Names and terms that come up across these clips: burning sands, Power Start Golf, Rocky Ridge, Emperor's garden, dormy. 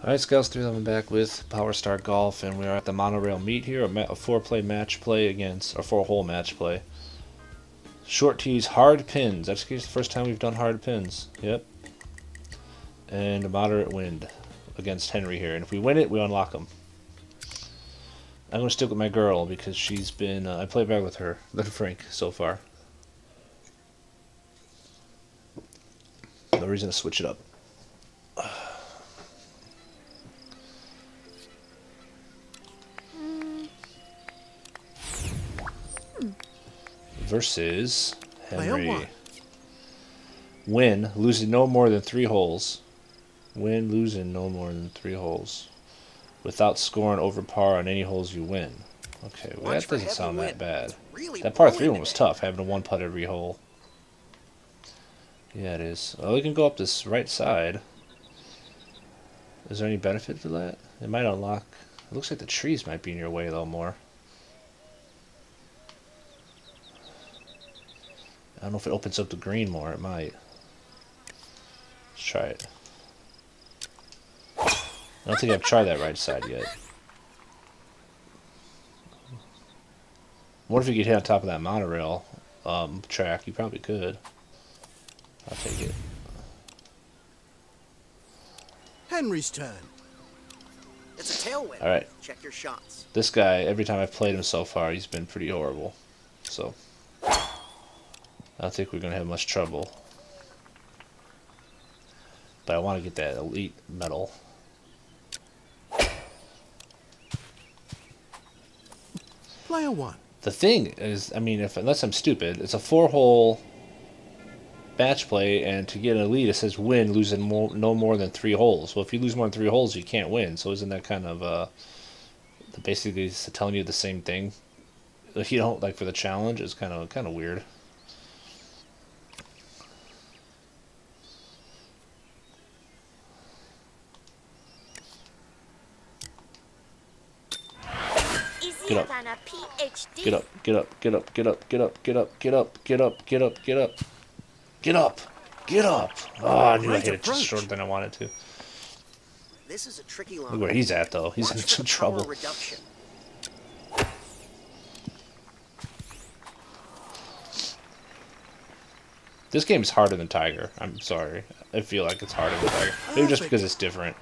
Alright, Scouts 3, I'm back with Power Start Golf, and we are at the monorail meet here, a four-hole match play. Short tees, hard pins. That's the first time we've done hard pins. Yep. And a moderate wind against Henry here. And if we win it, we unlock him. I'm going to stick with my girl because she's been... I play back with her, Frank, so far. No reason to switch it up. Versus Henry. Win, losing no more than 3 holes. Win, losing no more than 3 holes. Without scoring over par on any holes you win. Okay, well, that doesn't sound that bad. That par 3 one was tough, having to one putt every hole. Yeah, it is. Oh, we can go up this right side. Is there any benefit to that? It might unlock... It looks like the trees might be in your way, though, more. I don't know if it opens up the green more. It might. Let's try it. I don't think I've tried that right side yet. What if you get hit on top of that monorail track? You probably could. I'll take it. Henry's turn. It's a tailwind. All right. Check your shots. This guy, every time I've played him so far, he's been pretty horrible. So... I don't think we're going to have much trouble. But I want to get that elite medal. Player one. The thing is, I mean, unless I'm stupid, it's a 4-hole match play, and to get an elite, it says win, losing no more than 3 holes. Well, if you lose more than 3 holes, you can't win. So isn't that kind of, basically it's telling you the same thing? If you don't, like, for the challenge, it's kind of weird. Get up. Get up, get up, get up, get up, get up, get up, get up, get up, get up, get up, get up, get up. Oh, I knew I hit it just shorter than I wanted to. This is a tricky line. Look where he's at, though. He's in some trouble. This game is harder than Tiger. I'm sorry. I feel like it's harder than Tiger. Maybe just because it's different.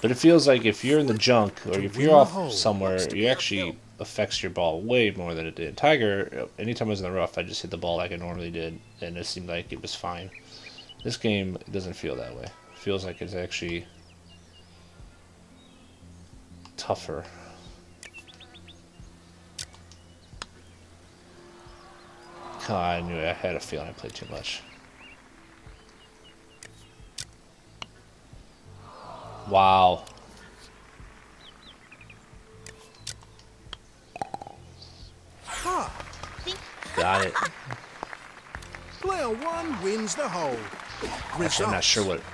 But it feels like if you're in the junk, or if you're off somewhere, you actually affects your ball way more than it did. Tiger, anytime I was in the rough, I just hit the ball like I normally did, and it seemed like it was fine. This game doesn't feel that way. It feels like it's actually tougher. Oh, I knew it. I had a feeling I played too much. Wow. Huh. Got it. Player one wins the hole. Actually,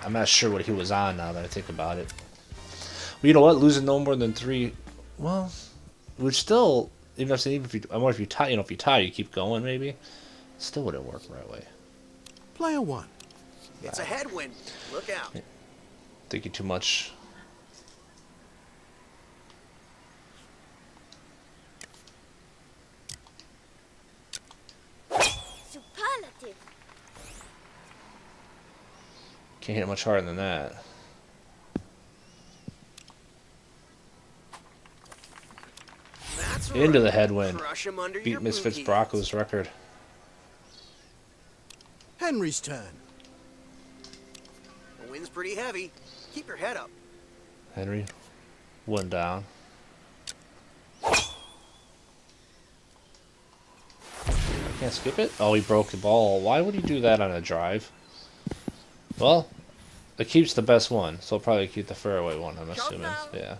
I'm not sure what he was on now that I think about it. Well, you know what? Losing no more than 3. Well, we're still even if you tie, if you tie, you keep going. Maybe still wouldn't work right away. Player one. It's a headwind. Look out. Yeah. Thinking too much. Superlative. Can't hit it much harder than that. That's into the headwind. Beat Misfits Brocco's record. Henry's turn. The wind's pretty heavy. Keep your head up. Henry, one down. I can't skip it. Oh, he broke the ball. Why would he do that on a drive? Well, it keeps the best one, so I'll probably keep the fairway one, I'm assuming. Yeah.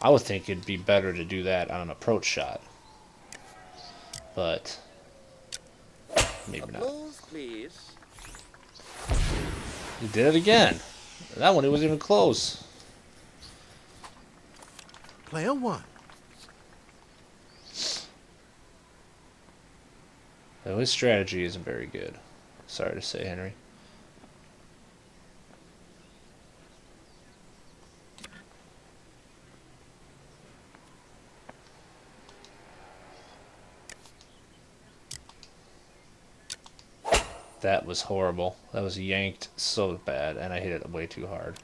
I would think it'd be better to do that on an approach shot. But maybe not. Please. He did it again. That one, it wasn't even close. Player one. Though his strategy isn't very good. Sorry to say, Henry. That was horrible. That was yanked so bad, and I hit it way too hard.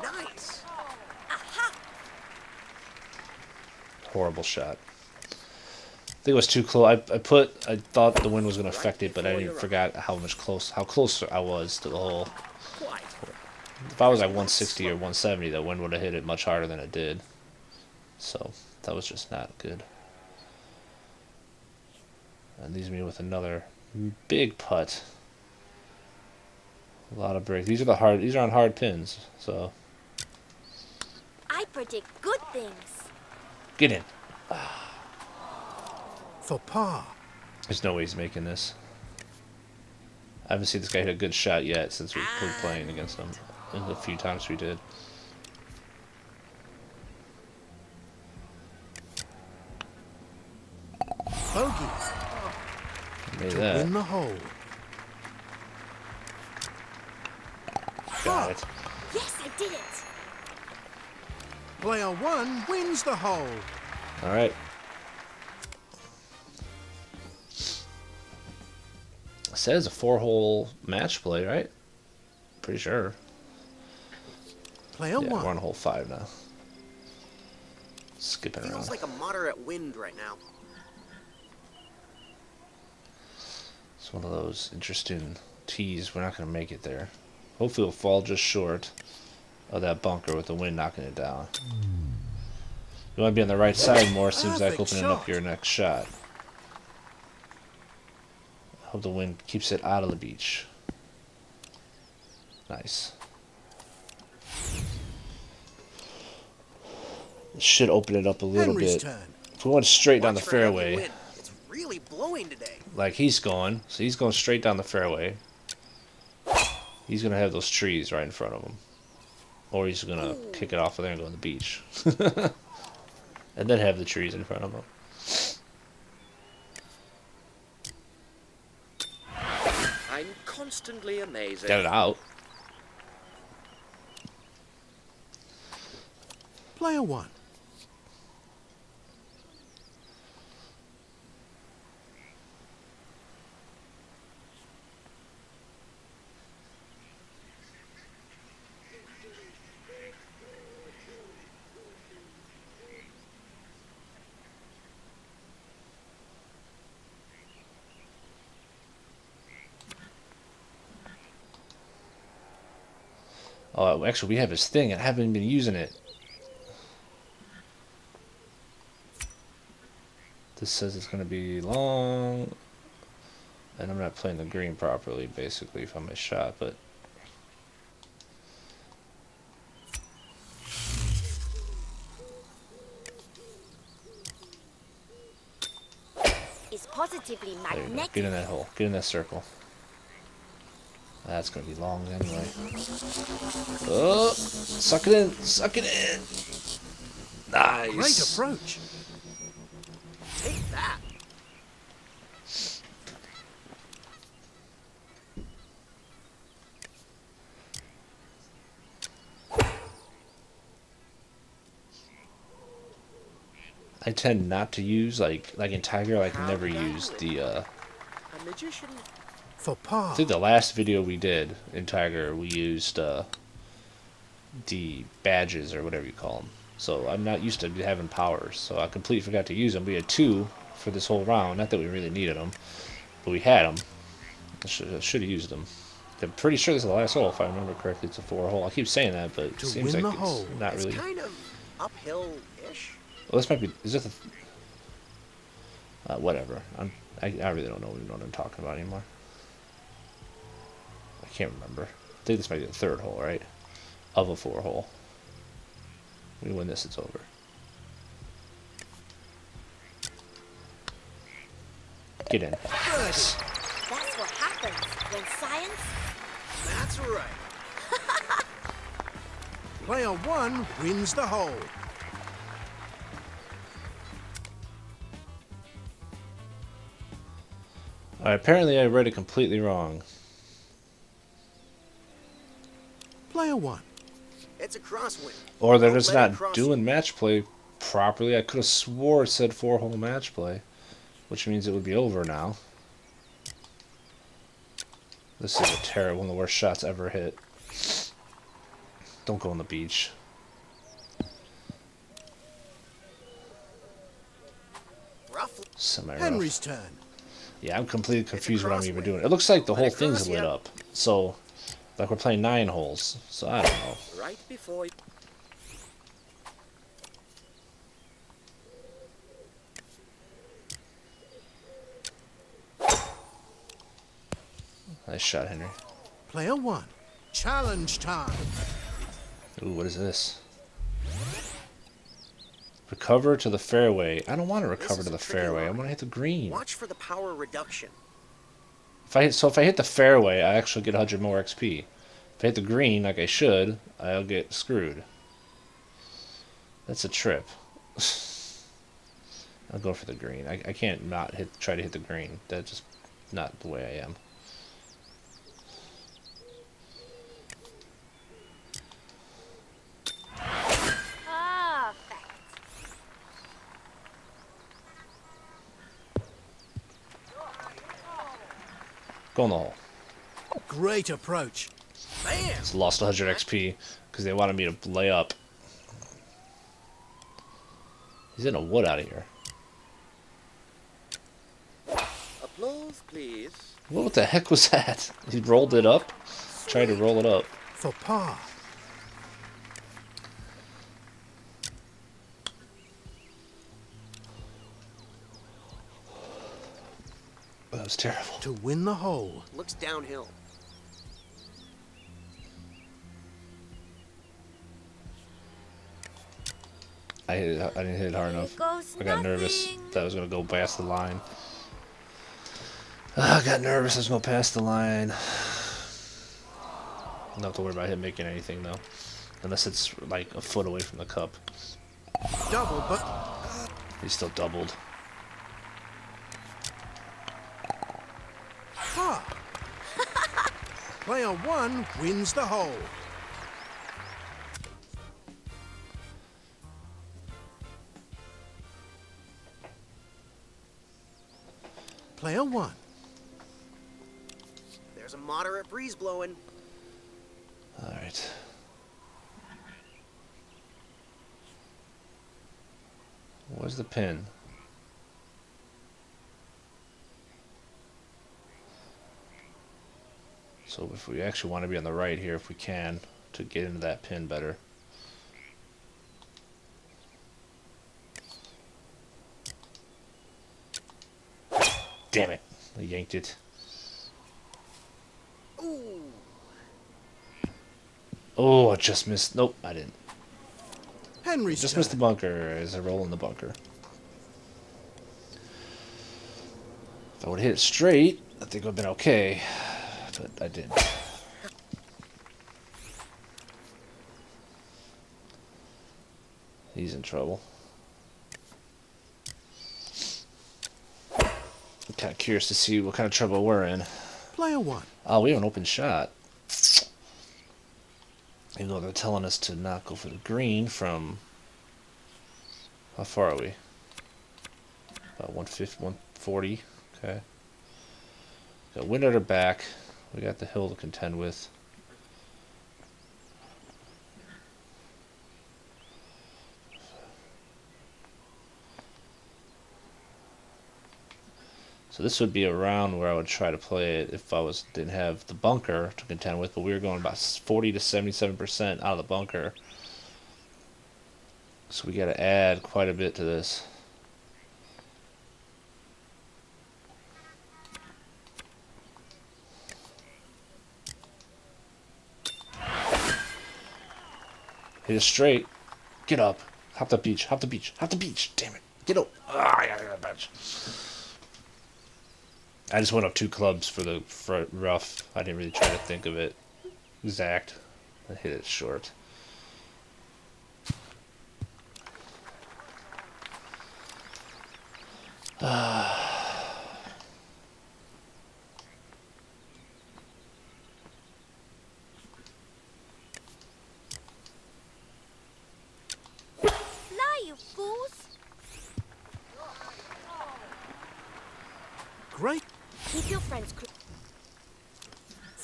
Nice. Aha. Horrible shot. I think it was too close. I thought the wind was going to affect it, but I even forgot how close I was to the hole. If I was at 160 or 170, the wind would have hit it much harder than it did. So that was just not good. And leaves me with another big putt. A lot of break. These are the hard. These are on hard pins. So I predict good things. Get in. For par. There's no way he's making this. I haven't seen this guy hit a good shot yet since we were playing against him. A few times we did. Bogey. Made that. In the hole. Got it. Yes, I did it. Player one wins the hole. All right. Says a 4-hole match play, right? Pretty sure. Player one. We're on hole 5 now. Skipping around. Feels like a moderate wind right now. It's one of those interesting tees. We're not going to make it there. Hopefully, we'll fall just short of that bunker with the wind knocking it down. You want to be on the right side more. Seems like opening up your next shot. Hope the wind keeps it out of the beach. Nice. Should open it up a little bit. If we went straight down the fairway, it's really blowing today. Like he's going, so he's going straight down the fairway. He's gonna have those trees right in front of him, or he's gonna kick it off of there and go on the beach, and then have the trees in front of him. Constantly amazing. Get it out. Player one. Oh, actually, we have his thing. I haven't been using it. This says it's going to be long. And I'm not playing the green properly, basically, from my shot, but... It's positively magnetic. Get in that hole. Get in that circle. That's going to be long anyway. Oh, suck it in. Suck it in. Nice. Great approach. Take that. I tend not to use, like in Tiger, I can never use the... A magician... I think the last video we did in Tiger, we used the badges or whatever you call them. So I'm not used to having powers, so I completely forgot to use them. We had 2 for this whole round. Not that we really needed them, but we had them. I should have used them. I'm pretty sure this is the last hole, if I remember correctly. It's a 4-hole. I keep saying that, but it seems like it's not really. It's kind of uphill-ish. Well, this might be. Is this a? Whatever. I really don't know what I'm talking about anymore. Can't remember. I think this might be the 3rd hole, right? Of a 4-hole. We win this, it's over. Get in. Nice. That's what happens when science. That's right. Player one wins the hole. All right, apparently I read it completely wrong. Player one. It's a crosswind. Or they're just not doing match play properly. I could have swore it said 4-hole match play, which means it would be over now. This is a terrible, one of the worst shots ever hit. Don't go on the beach. Semi-rough. Henry's turn. Yeah, I'm completely confused what I'm even doing. It looks like the whole thing's lit up. So, like we're playing 9 holes. So I don't know. Right before. Nice shot, Henry. Player one. Challenge time. Ooh, what is this? Recover to the fairway. I don't want to recover to the fairway. I want to hit the green. Watch for the power reduction. If I hit the fairway, I actually get 100 more XP. If I hit the green like I should, I'll get screwed. That's a trip. I'll go for the green. I can't not hit. Try to hit the green. That's just not the way I am. Go in the hole. Great approach. Man. It's lost 100 XP because they wanted me to lay up. He's in a wood out of here. Applause, please. What the heck was that? He rolled it up. Tried to roll it up. For par. That was terrible. To win the hole. Looks downhill. I didn't hit it hard enough. I got nervous that I was going to go past the line. I got nervous I was going to pass the line. Not to worry about him making anything, though. Unless it's like a foot away from the cup. Double, but... He still doubled. Player one wins the hole. Player one. There's a moderate breeze blowing. All right. Where's the pin? So if we actually want to be on the right here, if we can, to get into that pin better. Damn it! I yanked it. Ooh. Oh, I just missed. Nope, I didn't. Henry's just missed the bunker as I roll in the bunker. If I would hit it straight, I think it would have been okay. But I didn't. He's in trouble. I'm kind of curious to see what kind of trouble we're in. Player one. Oh, we have an open shot. Even though they're telling us to not go for the green from... How far are we? About 150, 140. Okay. Got wind at our back. We got the hill to contend with. So this would be around where I would try to play it if I didn't have the bunker to contend with, but we were going about 40 to 77% out of the bunker. So we got to add quite a bit to this. Hit it straight. Get up. Hop the beach. Hop the beach. Hop the beach. Damn it. Get up. Ah, I gotta get the bench. I just went up 2 clubs for the front rough. I didn't really try to think of it exact. I hit it short.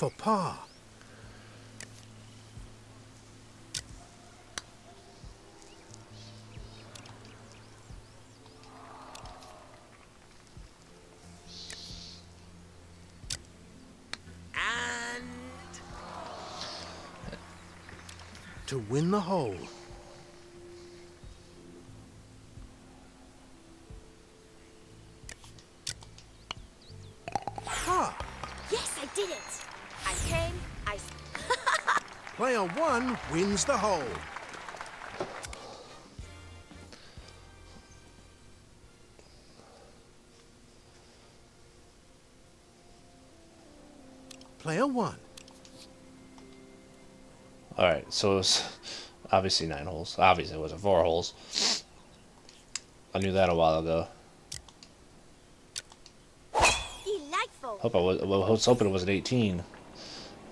for par. To win the hole. Ah. Yes, I did it. I came, I... Player one wins the hole. Player one. All right, so it was obviously 9 holes. Obviously, it wasn't 4 holes. I knew that a while ago. Delightful. I was hoping it wasn't 18.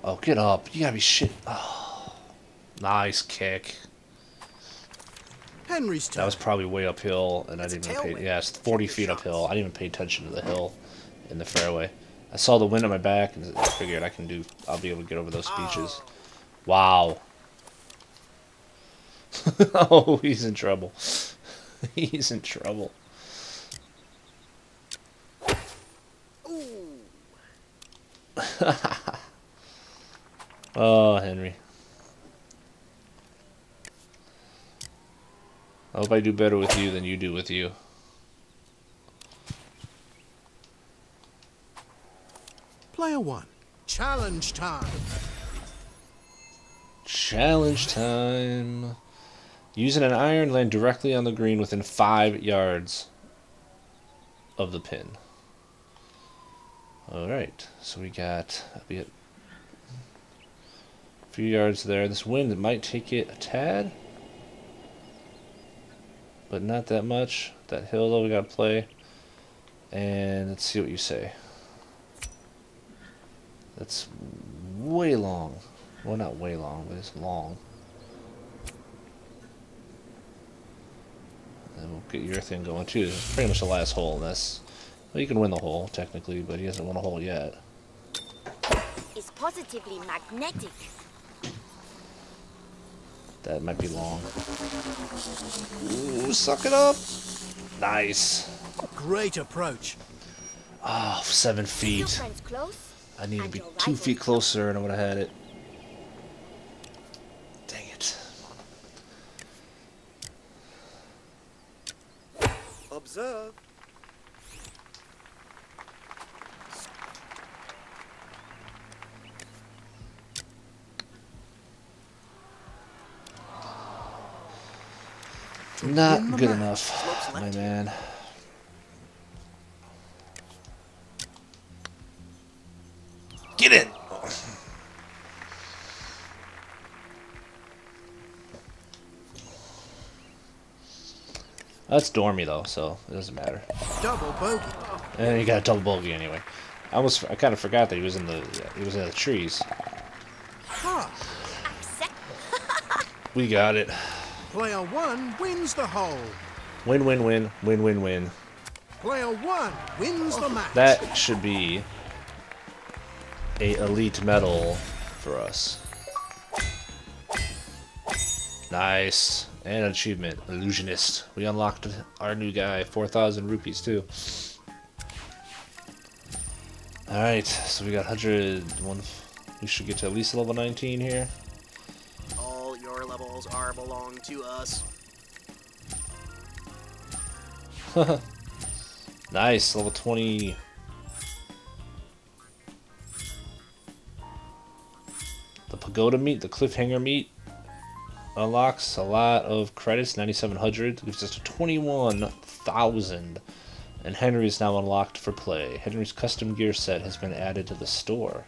Oh, get up! You gotta be shit. Oh, nice kick. Henry's turn. That was probably way uphill, and that's I didn't even pay. Yeah, it's 40 feet uphill. I didn't even pay attention to the hill in the fairway. I saw the wind on my back, and I figured I can do. I'll be able to get over those beaches. Oh. Wow. Oh, he's in trouble. He's in trouble. Ooh. Oh, Henry. I hope I do better with you than you do with you. Player one. Challenge time. Challenge time. Using an iron, land directly on the green within 5 yards of the pin. All right, so we got a few yards there. This wind might take it a tad, but not that much. That hill though we got to play, and let's see what you say. That's way long. Well, not way long, but it's long. And we'll get your thing going too. This is pretty much the last hole in this. Well, you can win the hole technically, but he hasn't won a hole yet. It's positively magnetic. That might be long. Ooh, suck it up! Nice. Great approach. Ah, oh, 7 feet. I need to be 2 feet closer, and I would have had it. Observe. Not good enough, my man. Get in! That's dormy though, so it doesn't matter. Double bogey. And he got a double bogey anyway. I kind of forgot that he was in the trees. Huh. We got it. Player one wins the hole. Win win win win win win. Player one wins the match. That should be an elite medal for us. Nice. And an achievement, illusionist. We unlocked our new guy, 4,000 rupees too. All right, so we got 101. We should get to at least level 19 here. All your levels are belong to us. Nice, level 20. The pagoda meat, the cliffhanger meat. Unlocks a lot of credits, 9,700, gives us 21,000. And Henry is now unlocked for play. Henry's custom gear set has been added to the store.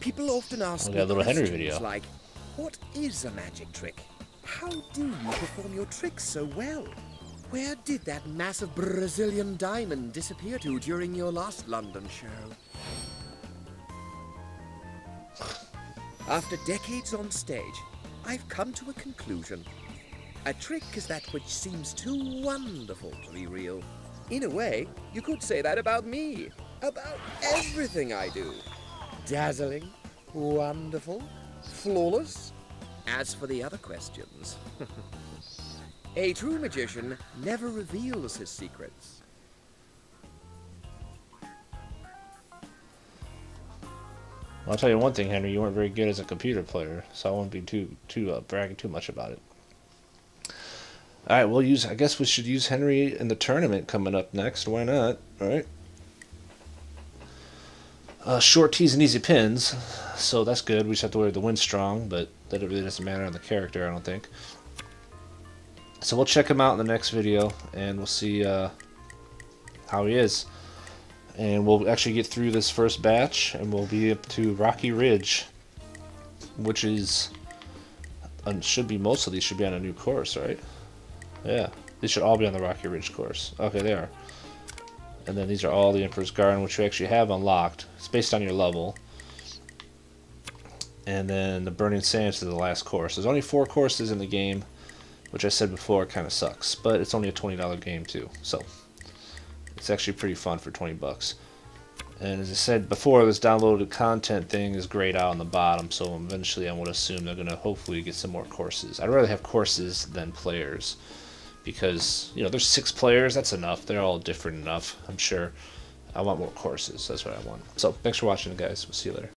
People often ask me questions like, what is a magic trick? How do you perform your tricks so well? Where did that massive Brazilian diamond disappear to during your last London show? After decades on stage, I've come to a conclusion. A trick is that which seems too wonderful to be real. In a way, you could say that about me, about everything I do. dazzling, wonderful, flawless. As for the other questions, a true magician never reveals his secrets. Well, I'll tell you one thing, Henry, you weren't very good as a computer player, so I won't be bragging too much about it. Alright, we'll use, I guess we should use Henry in the tournament coming up next, why not, alright? Short tees and easy pins, so that's good. We just have to worry the wind's strong, but that really doesn't matter on the character, I don't think. So we'll check him out in the next video, and we'll see how he is. And we'll actually get through this first batch, and we'll be up to Rocky Ridge, which is, should be, most of these should be on a new course, right? Yeah, these should all be on the Rocky Ridge course. Okay, they are. And then these are all the Emperor's Garden, which you actually have unlocked. It's based on your level. And then the Burning Sands is the last course. There's only 4 courses in the game, which I said before kind of sucks, but it's only a $20 game too, so it's actually pretty fun for 20 bucks. And as I said before, this downloaded content thing is grayed out on the bottom, so eventually I would assume they're going to hopefully get some more courses. I'd rather have courses than players, because, you know, there's 6 players, that's enough. They're all different enough, I'm sure. I want more courses, that's what I want. So, thanks for watching, guys. We'll see you later.